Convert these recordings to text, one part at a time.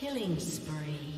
Killing spree.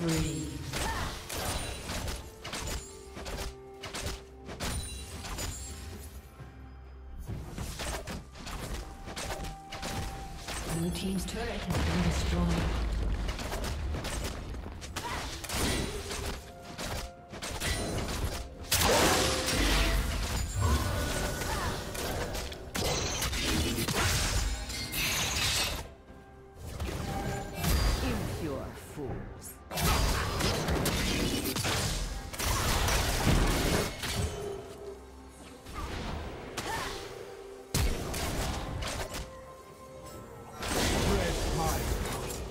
free. Blue team's turret has been destroyed.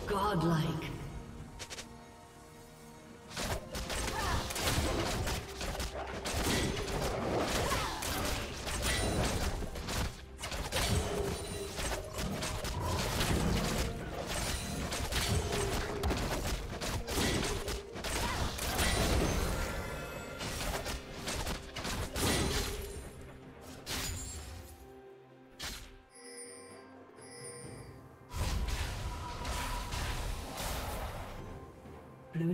Godlike. Blue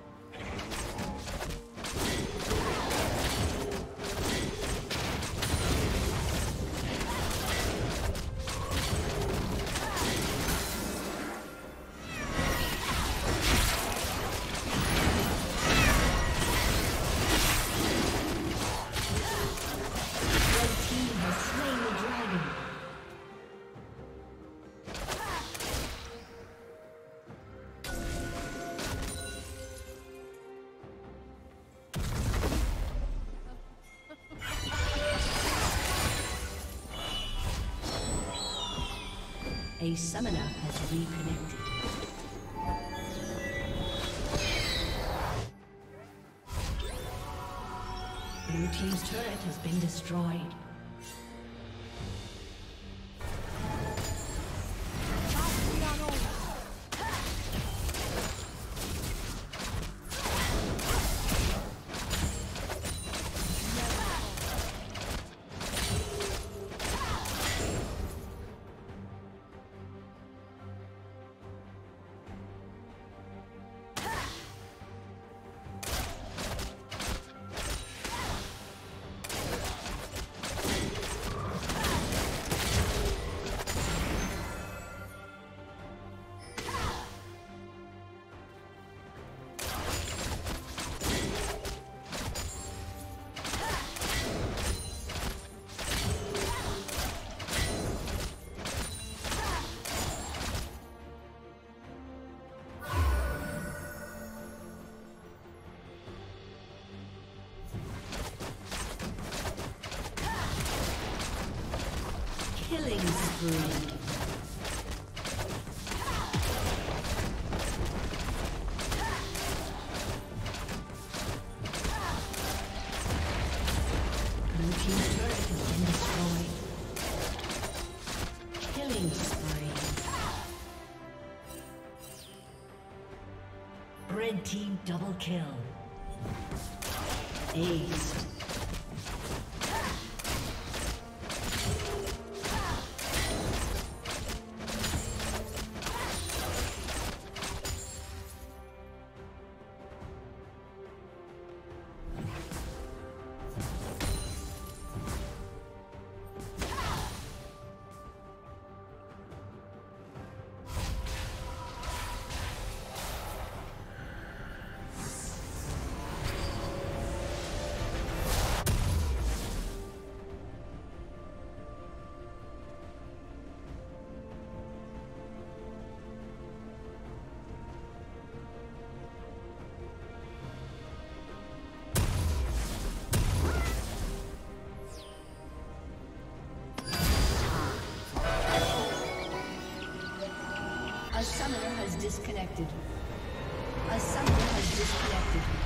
Blue team's turret has been destroyed. A summoner has reconnected. Blue team's turret has been destroyed. Killing spree. disconnected. A summoner has disconnected.